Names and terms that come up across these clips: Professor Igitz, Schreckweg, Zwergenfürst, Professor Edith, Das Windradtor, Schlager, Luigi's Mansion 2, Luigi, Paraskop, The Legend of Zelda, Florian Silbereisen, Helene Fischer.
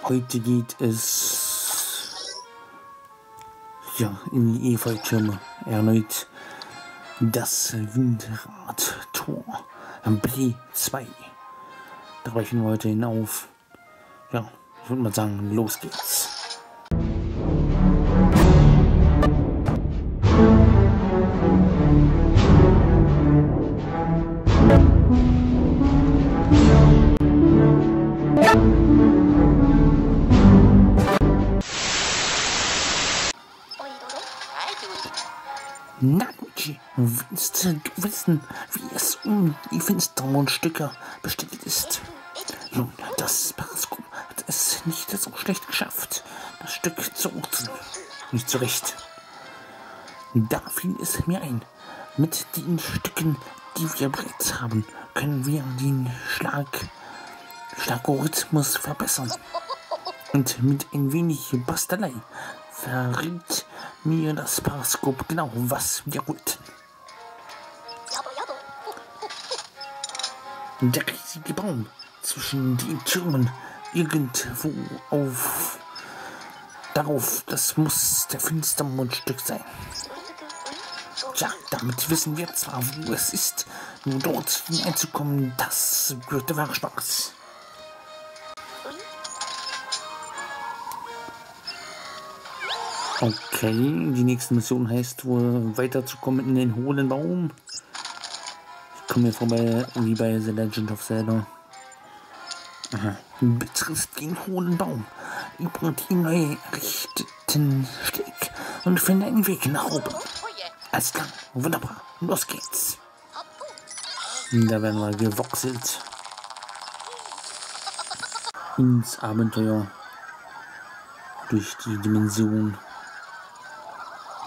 Heute geht es ja in die Efeutürme. Erneut das Windradtor am Play 2. Da brechen wir heute hinauf. Ja, ich würde mal sagen, los geht's. Du wissen, wie es um die finsteren Stücke bestellt ist. Nun, das Paraskop hat es nicht so schlecht geschafft, das Stück zu orten. Nicht so recht. Da fiel es mir ein. Mit den Stücken, die wir bereits haben, können wir den Schlagorithmus verbessern. Und mit ein wenig Bastelei verrät mir das Paraskop genau, was wir wollten. Der riesige Baum zwischen den Türmen irgendwo darauf, das muss der Finstermondstück sein. Ja, damit wissen wir zwar, wo es ist, nur dort hineinzukommen, das wird der wahre Spaß. Okay, die nächste Mission heißt wohl weiterzukommen in den hohlen Baum. Kommen wir vorbei wie bei The Legend of Zelda. Betrifft den hohen Baum über die neu errichteten Steg und finde einen Weg nach oben. Alles klar, wunderbar, los geht's. Da werden wir gewechselt ins Abenteuer durch die Dimension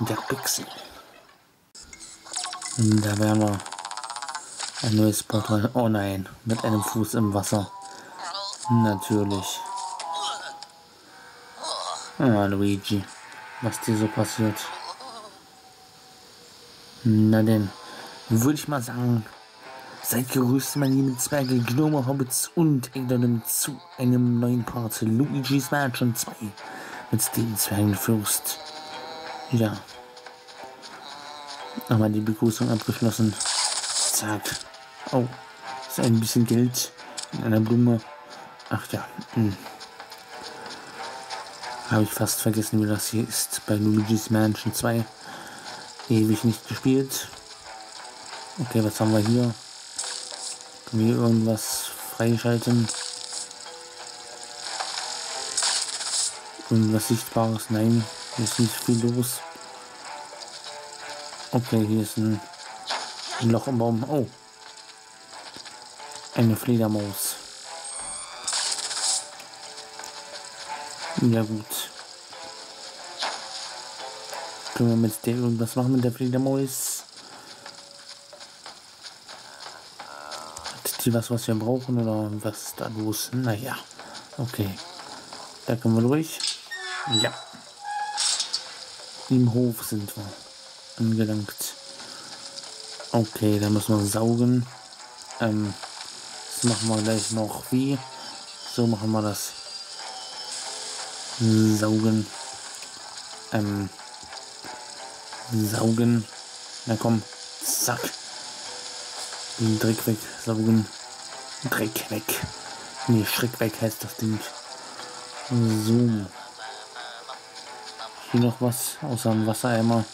der Pixel. Da werden wir ein neues Portal. Oh nein, mit einem Fuß im Wasser. Natürlich. Ah, Luigi, was dir so passiert. Na denn, würde ich mal sagen, seid gerüstet, meine lieben Zwerge, Gnome, Hobbits und Edeln zu einem neuen Part Luigi's Mansion 2 mit dem Zwergenfürst. Ja. Nochmal die Begrüßung abgeschlossen. Zack. Oh, ist ein bisschen Geld in einer Blume. Ach ja, habe ich fast vergessen, wie das hier ist bei Luigi's Mansion 2. Ewig nicht gespielt. Okay, was haben wir hier? Können wir irgendwas freischalten? Irgendwas Sichtbares? Nein, hier ist nicht viel los. Okay, hier ist ein Loch im Baum. Oh. Eine Fledermaus. Ja gut. Können wir mit der irgendwas machen mit der Fledermaus? Hat die was wir brauchen oder was ist da los? Naja. Okay. Da können wir durch. Ja. Im Hof sind wir angelangt. Okay, da müssen wir saugen. Machen wir gleich noch wie. So machen wir das. Saugen. Saugen. Na komm. Zack. Den Dreck weg. Saugen. Dreck weg. Nee, Schreck weg heißt das Ding. So. Hier noch was außer dem Wassereimer.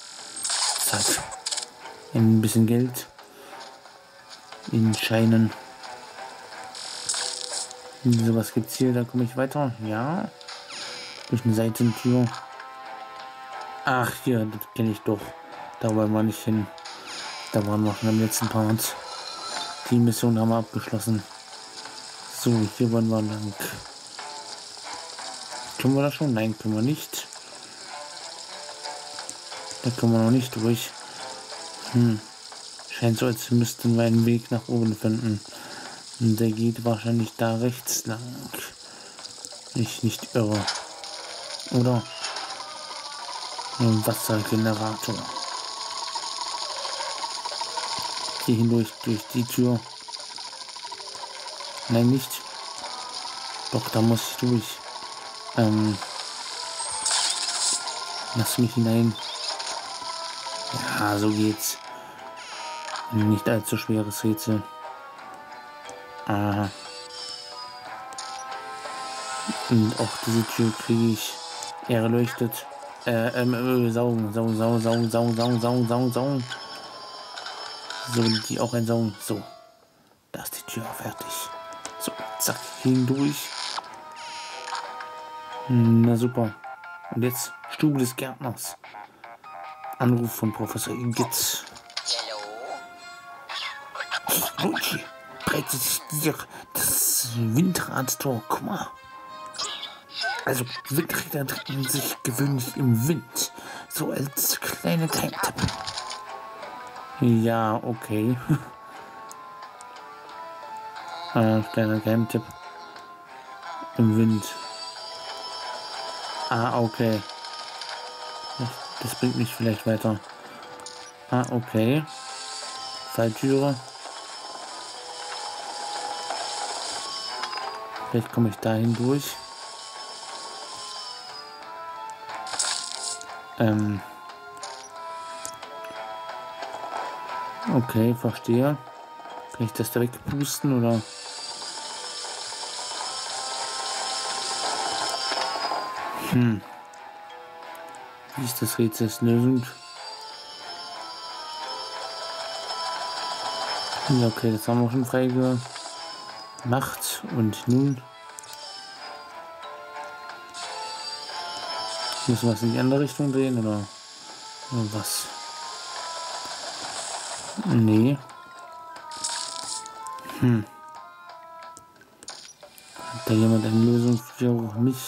Zack. Ein bisschen Geld. In Scheinen. So, was gibt's hier? Da komme ich weiter. Ja. Durch eine Seitentür. Ach, hier, das kenne ich doch. Da wollen wir nicht hin. Da waren wir schon im letzten Part. Die Mission haben wir abgeschlossen. So, hier wollen wir lang. Können wir das schon? Nein, können wir nicht. Da können wir noch nicht durch. Scheint so, als müssten wir einen Weg nach oben finden. Und der geht wahrscheinlich da rechts lang. Ich nicht irre. Oder? Ein Wassergenerator. Hier hindurch, durch die Tür. Nein, nicht. Doch, da muss ich durch. Lass mich hinein. Ja, so geht's. Nicht allzu schweres Rätsel. Aha. Und auch diese Tür kriege ich. Er erleuchtet. Saugen. So, die auch ein Saugen. So. Da ist die Tür fertig. So, zack, hindurch. Na super. Und jetzt Stube des Gärtners. Anruf von Professor Igitz. Luigi, prägt sich dir das Windradtor. Guck mal. Also, Windräder drehen sich gewöhnlich im Wind. So als kleine Geheimtipp. Ja, okay. Kleiner Geheimtipp. Im Wind. Ah, okay. Das bringt mich vielleicht weiter. Ah, okay. Falltüre. Vielleicht komme ich da hindurch. Okay, verstehe. Kann ich das da wegpusten oder? Hm. Wie ist das Rätselslösung? Ja, okay, das haben wir schon frei gemacht. Und nun müssen wir es in die andere Richtung drehen oder was? Nee. Hm. Hat da jemand eine Lösung für mich?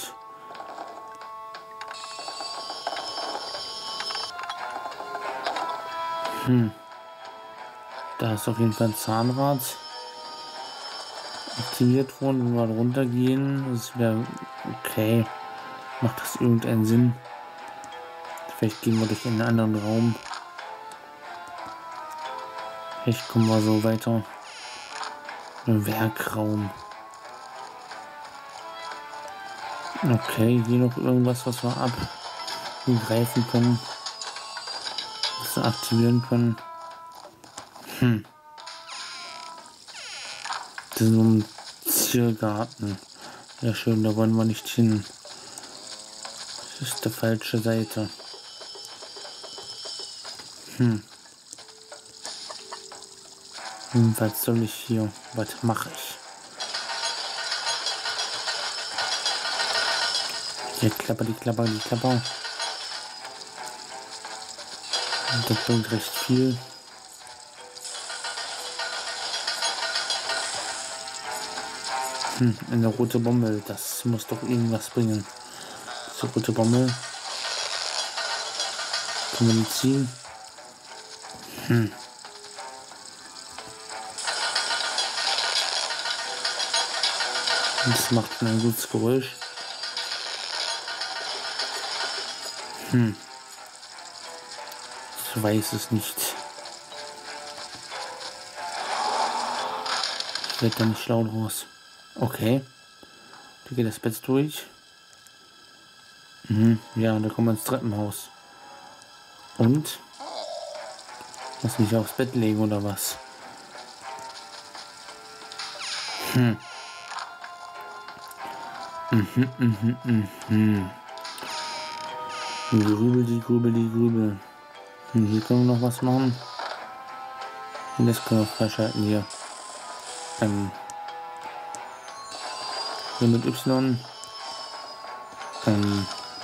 Hm. Da ist auf jeden Fall ein Zahnrad aktiviert worden. Wenn wir runtergehen, ist wieder okay. Macht das irgendeinen Sinn? Vielleicht gehen wir durch einen anderen Raum. Vielleicht kommen wir so weiter. Ein Werkraum. Okay, hier noch irgendwas, was wir abgreifen können. Was wir aktivieren können. Hm. Das ist so ein Ziergarten. Ja schön, da wollen wir nicht hin. Das ist die falsche Seite. Hm. Was soll ich hier? Was mache ich? Hier klapper. Das bringt recht viel. Hm, eine rote Bombe. Das muss doch irgendwas bringen. So, rote Bombe. Können wir die ziehen? Hm. Das macht ein gutes Geräusch. Hm. Ich weiß es nicht. Ich werde da nicht schlau raus. Okay. Da geht das Bett durch. Mhm. Ja, da kommen wir ins Treppenhaus. Und? Lass mich aufs Bett legen oder was? Hm. Grübel. Hier können wir noch was machen. Das können wir freischalten hier. Hier mit Y.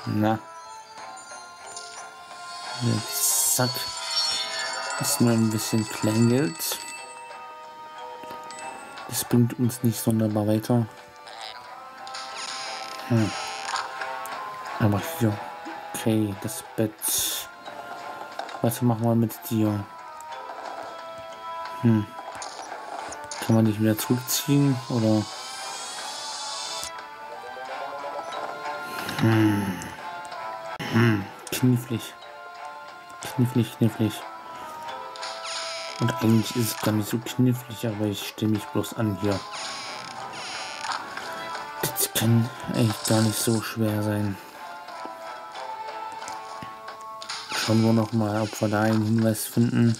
Na. Jetzt, zack. Ist nur ein bisschen Kleingeld. Das bringt uns nicht sonderbar weiter. Hm. Aber hier, okay, das Bett. Was machen wir mit dir? Hm. Kann man dich wieder zurückziehen oder? Hm. Hm. Knifflig. Und eigentlich ist es gar nicht so knifflig, aber ich stelle mich bloß an hier. kann echt gar nicht so schwer sein. Schauen wir nochmal, ob wir da einen Hinweis finden.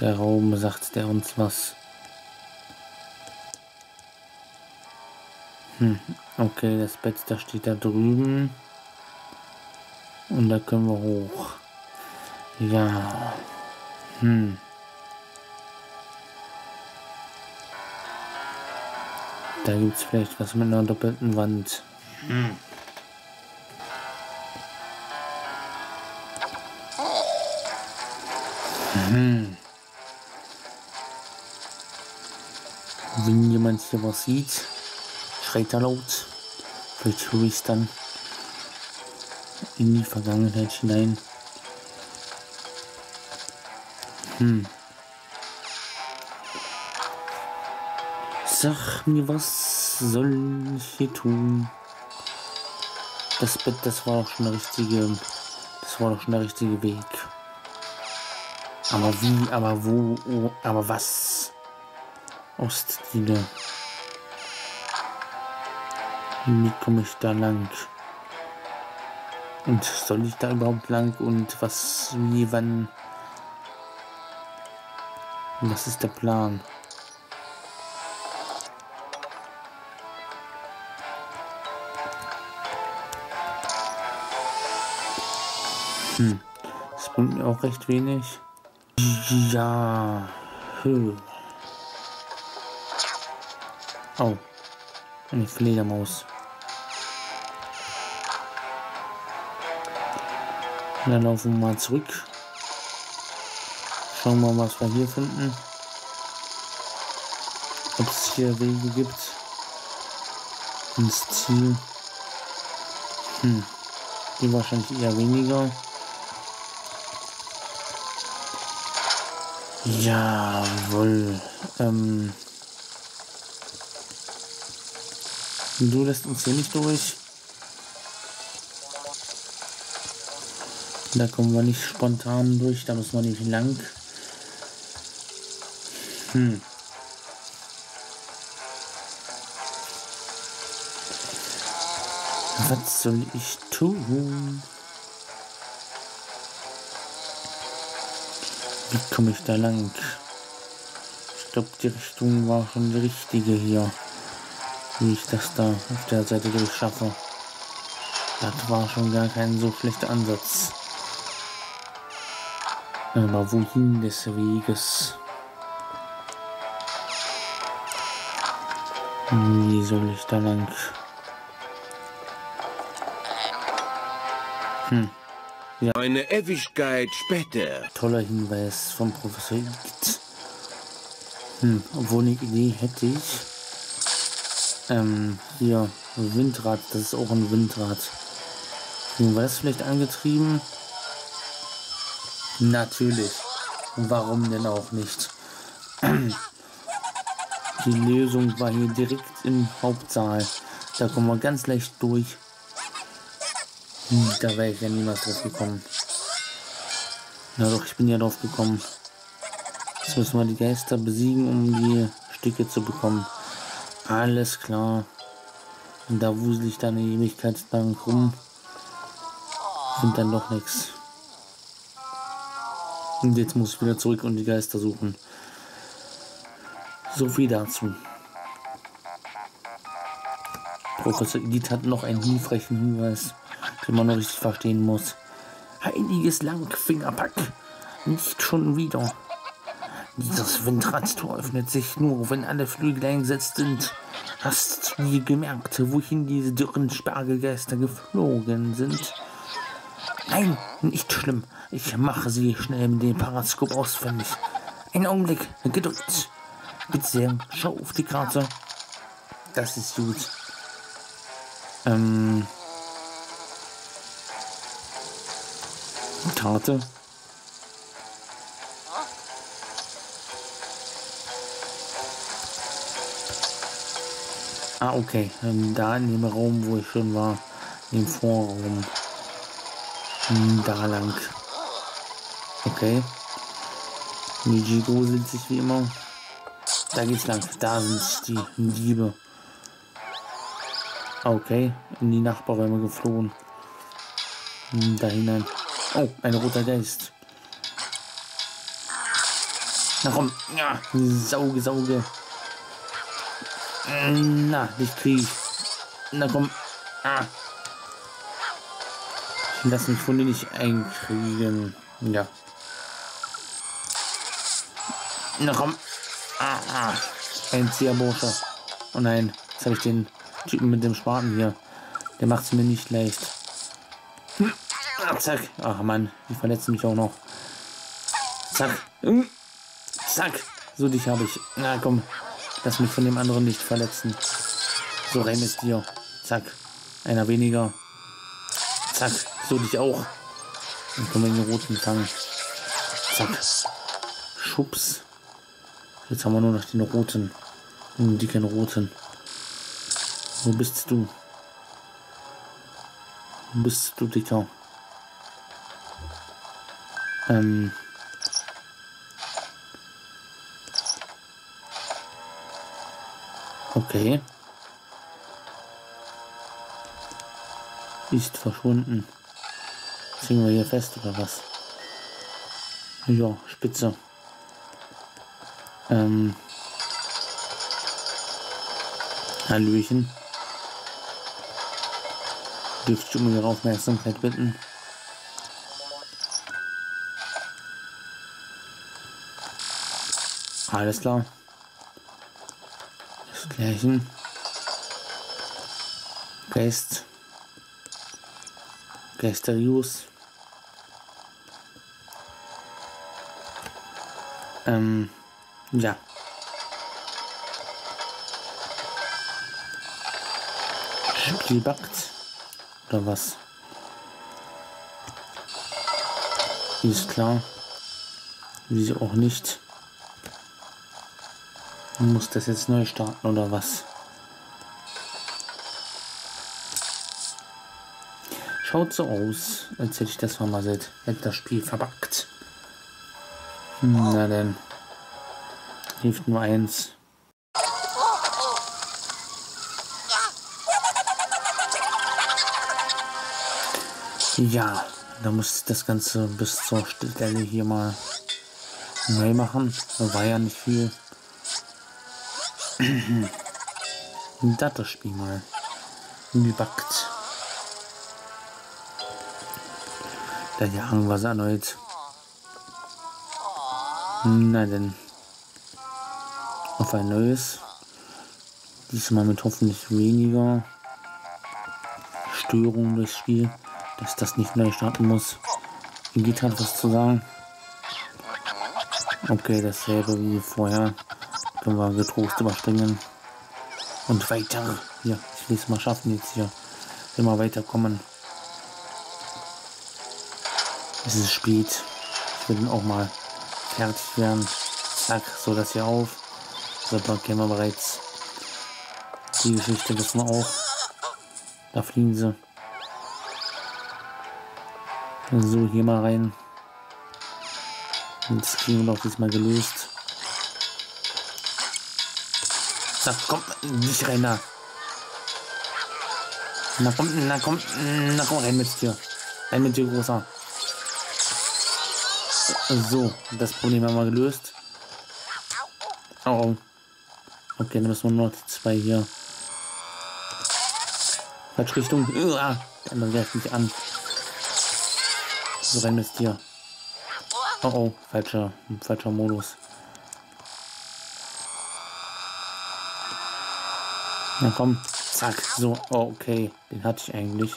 Der Raum, sagt der uns was. Okay, das Bett, da steht da drüben. Und da können wir hoch. Ja. Da gibt es vielleicht was mit einer doppelten Wand. Wenn jemand hier was sieht, schreit er laut. Vielleicht höre ich es dann in die Vergangenheit hinein. Sag mir, was soll ich hier tun? Das Bett, das war doch schon der richtige, Weg. Aber wie, aber wo, oh, aber was? Ostdiele. Wie komme ich da lang? Und soll ich da überhaupt lang? Und was, wie, wann? Was ist der Plan? Das bringt mir auch recht wenig. Ja. Oh. Eine Fledermaus. Dann laufen wir mal zurück. Schauen wir mal, was wir hier finden. Ob es hier Wege gibt. Ins Ziel. Die wahrscheinlich eher weniger. Jawohl. Du lässt uns hier nicht durch. Da kommen wir nicht spontan durch, da müssen wir nicht lang. Was soll ich tun? Wie komme ich da lang? Ich glaube, die Richtung war schon die richtige hier. Wie ich das da auf der Seite durchschaffe. Das war schon gar kein so schlechter Ansatz. Aber wohin des Weges? Wie soll ich da lang? Ja. Eine Ewigkeit später. Toller Hinweis von Professor Edith. Obwohl eine Idee hätte ich. Hier, Windrad, das ist auch ein Windrad. Kriegen wir das vielleicht angetrieben? Natürlich. Warum denn auch nicht? Die Lösung war hier direkt im Hauptsaal. Da kommen wir ganz leicht durch. Da wäre ich ja niemals drauf gekommen. Na doch, ich bin ja drauf gekommen. Jetzt müssen wir die Geister besiegen, um die Stücke zu bekommen. Alles klar. Und da wusel ich dann die Ewigkeit lang rum. Und dann doch nichts. Und jetzt muss ich wieder zurück und die Geister suchen. So viel dazu. Professor Edith hat noch einen hilfreichen Hinweis, den man noch richtig verstehen muss. Heiliges Langfingerpack. Nicht schon wieder. Dieses Windradtor öffnet sich nur, wenn alle Flügel eingesetzt sind. Hast du gemerkt, wohin diese dürren Spargelgeister geflogen sind? Nein, nicht schlimm. Ich mache sie schnell mit dem Paraskop ausfindig. Einen Augenblick, gedrückt. Bitte sehr, schau auf die Karte. Das ist gut. Karte. Ah, okay. Da in dem Raum, wo ich schon war. Im Vorraum. Da lang. Okay. Niji gruselt sich wie immer. Da geht's lang. Da sind die Diebe. Okay, in die Nachbarräume geflohen. Da hinein. Oh, ein roter Geist. Na komm. Ja, sauge, sauge. Na, dich krieg ich. Na komm. Ah. Lass mich von dir nicht einkriegen. Ja. Na komm. Ah, ah. Ein Zierbursche. Oh nein, jetzt habe ich den Typen mit dem Spaten hier. Der macht es mir nicht leicht. Hm. Ah, zack. Ach Mann, die verletzen mich auch noch. Zack. Hm. Zack. So, dich habe ich. Na komm. Lass mich von dem anderen nicht verletzen. So, rein ist dir. Zack. Einer weniger. Zack. So, dich auch. Dann können wir den roten fangen. Zack. Schubs. Jetzt haben wir nur noch den roten. Den dicken roten. Wo bist du? Wo bist du, Dicker? Okay. Ist verschwunden. Ziehen wir hier fest oder was? Ja, spitze. Hallöchen. Dürfst du um Ihre Aufmerksamkeit bitten? Alles klar. Das Gleiche. Geist. Geisterius. Ja. Spielbackt oder was? Ist klar. Wieso auch nicht? Man muss das jetzt neu starten oder was? Schaut so aus, als hätte ich das vermasselt. Hätte das Spiel verbuggt. Na denn. Hilft nur eins. Ja, da muss ich das Ganze bis zur Stelle hier mal neu machen. Da war ja nicht viel. Das Spiel mal gebackt. Da jagen wir es erneut. Na denn. Auf ein neues. Diesmal mit hoffentlich weniger Störungen durchs Spiel. Dass das nicht neu starten muss. Igitz hat was zu sagen. Okay, dasselbe wie vorher. Können wir getrost überspringen. Und weiter. Ja, ich will es mal schaffen jetzt hier. Immer weiterkommen. Es ist spät. Ich will auch mal fertig werden. Zack, so das hier auf. So, da kennen wir bereits. Die Geschichte wissen wir auch. Da fliegen sie. So, hier mal rein. Und das kriegen wir doch diesmal gelöst. Da kommt nicht rein da. Na komm, na komm, na komm, rein mit dir. Rein mit dir, Großer. So, das Problem haben wir gelöst. Oh, oh. Okay, dann müssen wir nur noch zwei hier. Falsche Richtung. Der andere greift mich an. So, rein mit dir. Oh, oh, falscher Modus. Na komm, zack, so, oh, okay, den hatte ich eigentlich.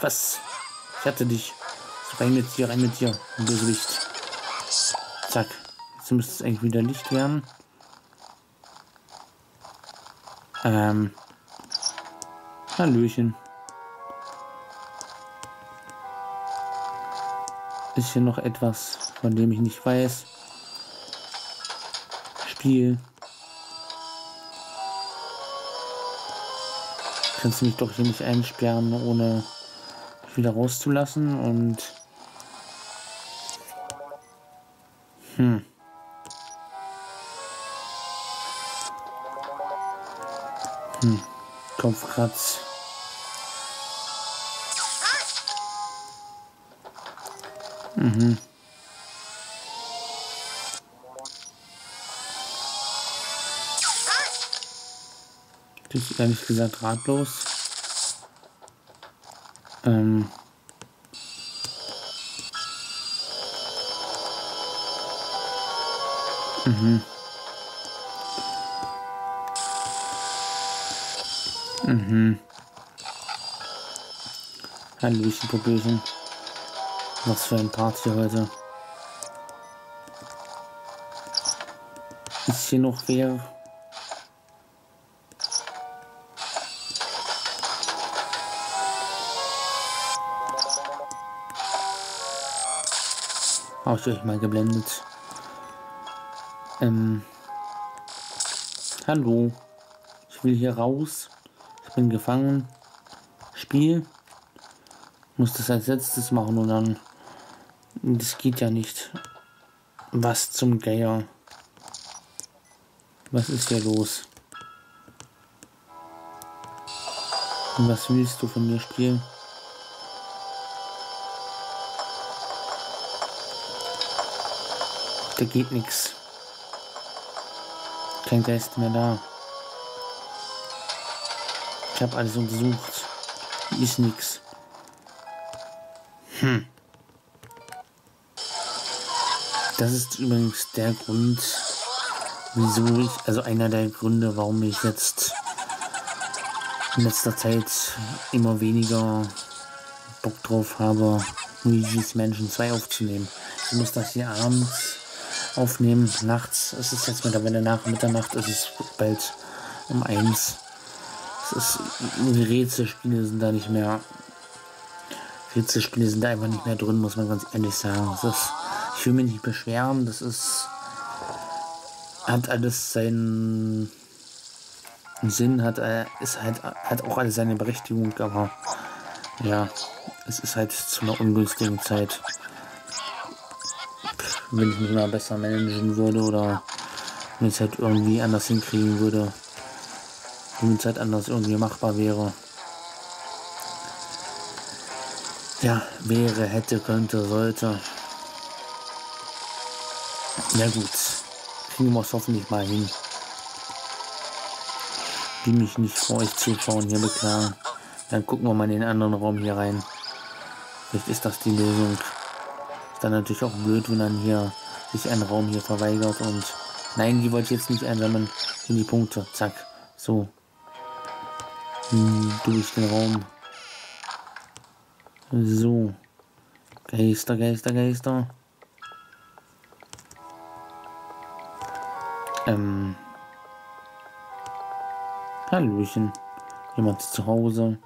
Was? Ich hatte dich. So, rein mit dir, Bösewicht. Zack, jetzt müsste es eigentlich wieder Licht werden. Hallöchen. Ist hier noch etwas, von dem ich nicht weiß? Spiel. Kannst du mich doch hier nicht einsperren, ohne mich wieder rauszulassen und... Kopfkratz. Mhm. Ich bin ehrlich gesagt ratlos. Hallöchen, Popöchen. Was für ein Party heute. Ist hier noch wer? Hab ich euch mal geblendet. Hallo. Ich will hier raus. Ich bin gefangen. Spiel. Muss das als letztes machen und dann. Das geht ja nicht. Was zum Geier. Was ist hier los? Und was willst du von mir, Spiel? Da geht nichts. Kein Geist mehr da. Ich habe alles untersucht. Ist nichts. Das ist übrigens der Grund, wieso ich, also einer der Gründe, warum ich jetzt in letzter Zeit immer weniger Bock drauf habe, Luigi's Mansion 2 aufzunehmen. Ich muss das hier abends aufnehmen, nachts. Es ist jetzt mittlerweile nach Mitternacht, es ist bald um 1. Es ist, Rätselspiele sind da nicht mehr. Rätselspiele sind da einfach nicht mehr drin, muss man ganz ehrlich sagen. Das ist, ich will mich nicht beschweren, das ist, hat alles seinen Sinn, hat, ist halt, hat auch alles seine Berechtigung, aber ja, es ist halt zu einer ungünstigen Zeit. Wenn ich mich mal besser managen würde oder wenn ich es halt irgendwie anders hinkriegen würde, wenn es halt anders irgendwie machbar wäre. Ja, wäre, hätte, könnte, sollte. Na gut, kriegen wir es hoffentlich mal hin. Die mich nicht vor euch zuschauen, hier beklagen. Dann gucken wir mal in den anderen Raum hier rein. Vielleicht ist das die Lösung. Ist dann natürlich auch blöd, wenn dann hier sich ein Raum hier verweigert und... Nein, die wollte ich jetzt nicht einsammeln. Hier die Punkte, zack. So. Durch den Raum. So. Geister, Geister, Geister. Hallöchen. Jemand ist zu Hause.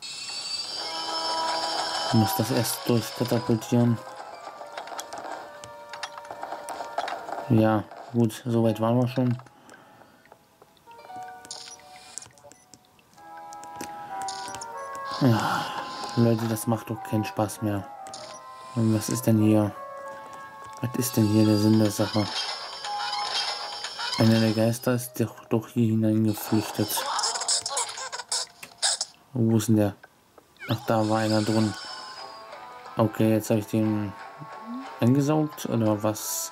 Ich muss das erst durchkatapultieren. Ja, gut, soweit waren wir schon. Ja, Leute, das macht doch keinen Spaß mehr. Und was ist denn hier? Was ist denn hier der Sinn der Sache? Einer der Geister ist doch hier hineingeflüchtet. Wo ist denn der? Ach, da war einer drin. Okay, jetzt habe ich den angesaugt oder was?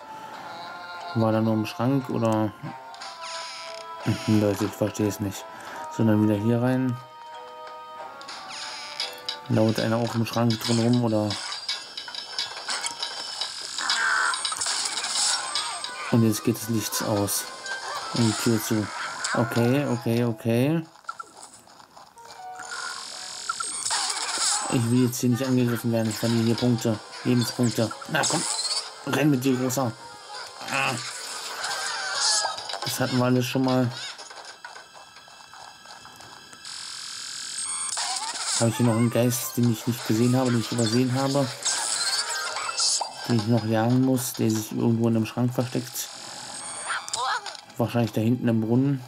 War da nur im Schrank oder? Leute, ich verstehe es nicht. Sondern wieder hier rein. Laut einer auch im Schrank drin rum oder? Und jetzt geht das Licht aus. Und die Tür zu. Okay, okay, okay. Ich will jetzt hier nicht angegriffen werden. Ich verliere hier Punkte. Lebenspunkte. Na komm, renn mit dir, Großer. Das hatten wir alles schon mal. Habe ich hier noch einen Geist, den ich nicht gesehen habe, den ich übersehen habe. Den ich noch jagen muss, der sich irgendwo in einem Schrank versteckt. Wahrscheinlich da hinten im Brunnen.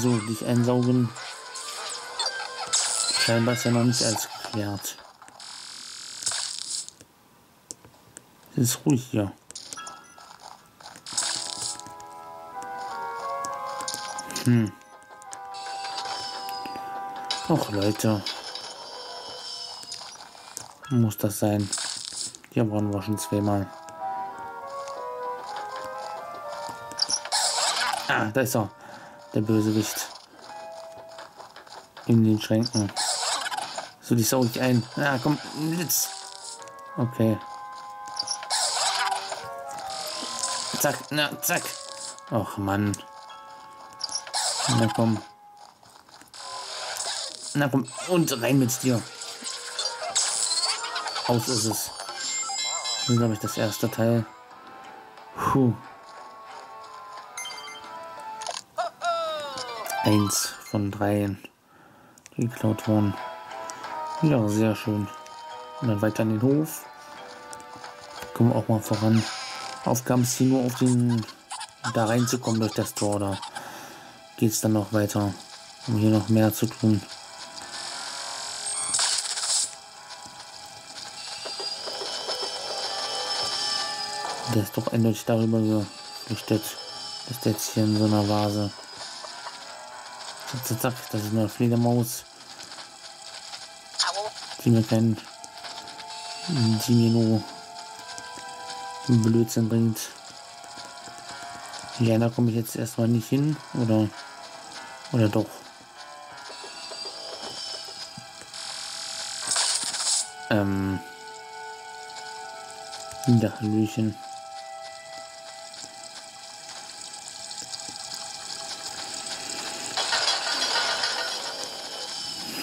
So, dich einsaugen. Scheinbar ist ja noch nicht alles geklärt. Ist ruhig hier. Hm. Och Leute. Muss das sein? Hier brauchen wir schon zweimal. Ah, da ist er. Der Bösewicht. In den Schränken. So, die sau ich ein. Ah, komm, jetzt. Okay. Zack, na, zack. Och, Mann. Na komm. Na komm, und rein mit dir. Aus ist es. Das ist, glaube ich, das erste Teil. Puh. 1 von 3. Die geklaut wurden. Ja, sehr schön. Und dann weiter in den Hof. Kommen wir auch mal voran. Aufgaben ist hier nur auf den... da reinzukommen durch das Tor. Da geht es dann noch weiter. Um hier noch mehr zu tun. Der ist doch eindeutig darüber geflüchtet. Das ist jetzt hier in so einer Vase. Zack, zack, das ist eine Fledermaus. Die mir keinen Blödsinn bringt. Ja, da komme ich jetzt erstmal nicht hin. Oder doch. Ja, Hallöchen.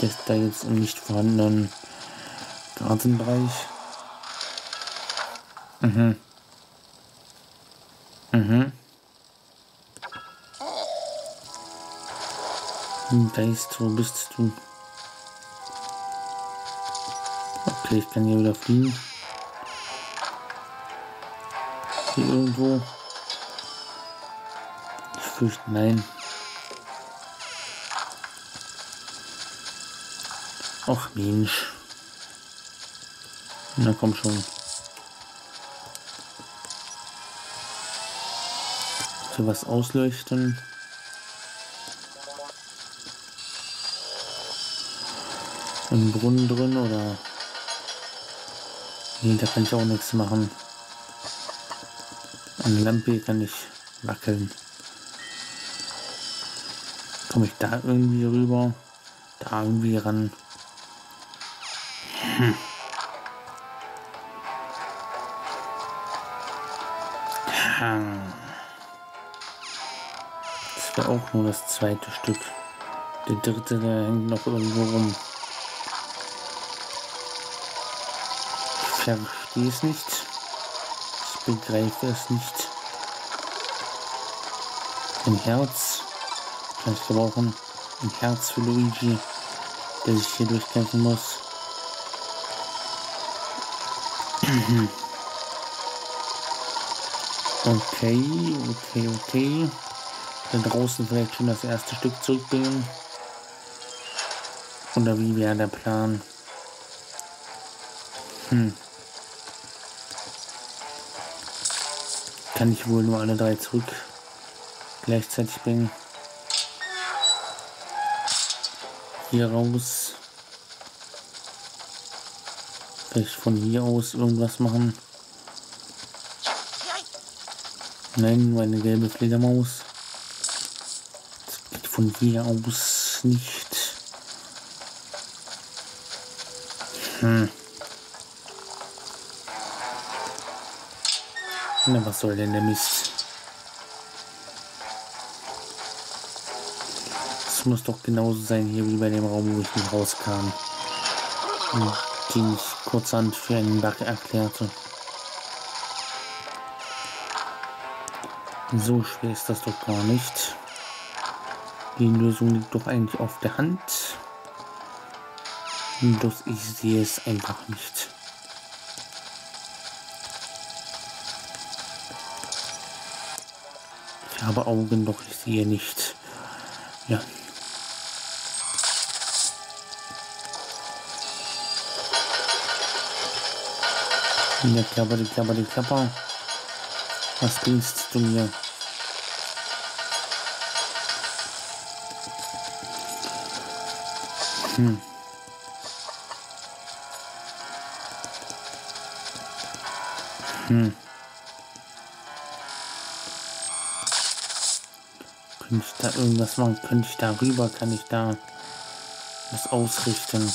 Das ist da jetzt im nicht vorhandenen Gartenbereich. Mhm. Mhm. Geist, wo bist du? Okay, ich kann hier wieder fliegen. Hier irgendwo. Ich fürchte, nein. Ach Mensch. Na komm schon. So was ausleuchten. Im Brunnen drin oder? Nee, da kann ich auch nichts machen. An der Lampe kann ich wackeln. Komme ich da irgendwie rüber? Da irgendwie ran? Hm. Das war auch nur das zweite Stück. Der dritte, der hängt noch irgendwo rum. Ich verstehe es nicht. Ich begreife es nicht. Ein Herz kann ich gebrauchen. Ein Herz für Luigi, der sich hier durchkämpfen muss. Okay. Da draußen vielleicht schon das erste Stück zurückbringen. Oder wie wäre der Plan? Hm. Kann ich wohl nur alle drei zurück gleichzeitig bringen. Hier raus. Von hier aus irgendwas machen. Nein, nur eine gelbe Fledermaus. Das geht von hier aus nicht. Hm. Na, was soll denn der Mist? Es muss doch genauso sein hier wie bei dem Raum, wo ich nicht rauskam. Hm. Den ich kurzhand für einen Bug erklärte. So schwer ist das doch gar nicht. Die Lösung liegt doch eigentlich auf der Hand. Doch ich sehe es einfach nicht. Ich habe Augen, doch ich sehe nicht. Ja. Ja, Klapper, die Klapper, die Klapper. Was bringst du mir? Hm. Hm. Könnte ich da irgendwas machen? Könnte ich da rüber? Kann ich da was ausrichten?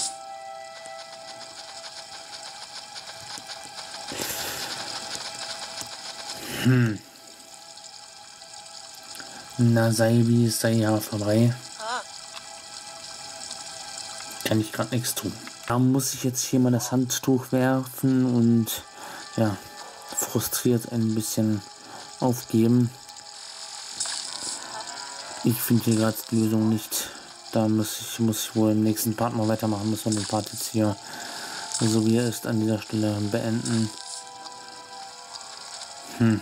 Hm. Na, sei wie es sei, ja, vorbei. Kann ich gerade nichts tun. Da muss ich jetzt hier mal das Handtuch werfen und ja, frustriert ein bisschen aufgeben. Ich finde hier gerade die Lösung nicht. Da muss ich wohl im nächsten Part mal weitermachen, muss man den Part jetzt hier, so wie er ist, an dieser Stelle beenden. Hm.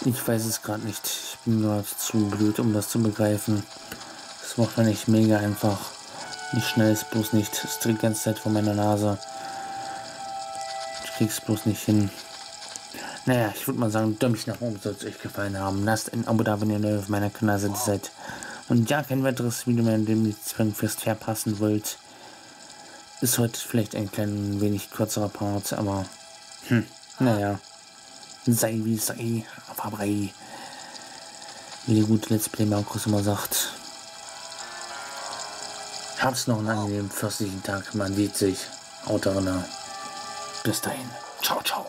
Ich weiß es gerade nicht. Ich bin gerade zu blöd, um das zu begreifen. Das macht man nicht mega einfach. Nicht schnell ist bloß nicht. Es trinkt die ganze Zeit vor meiner Nase. Ich krieg's bloß nicht hin. Naja, ich würde mal sagen, Däumchen nach oben soll es euch gefallen haben. Lasst ein Abo da, wenn ihr neu auf meiner Kanal seid. Und ja, kein weiteres Video mehr, in dem ihr die Zwergenfürst verpassen wollt. Ist heute vielleicht ein klein wenig kürzerer Part, aber hm, naja. Sei wie sei, Fabrei. Wie der gute Let's Play Markus immer sagt. Habt's noch einen angenehmen fürstlichen Tag, man sieht sich. Haut rein. Bis dahin. Ciao, ciao.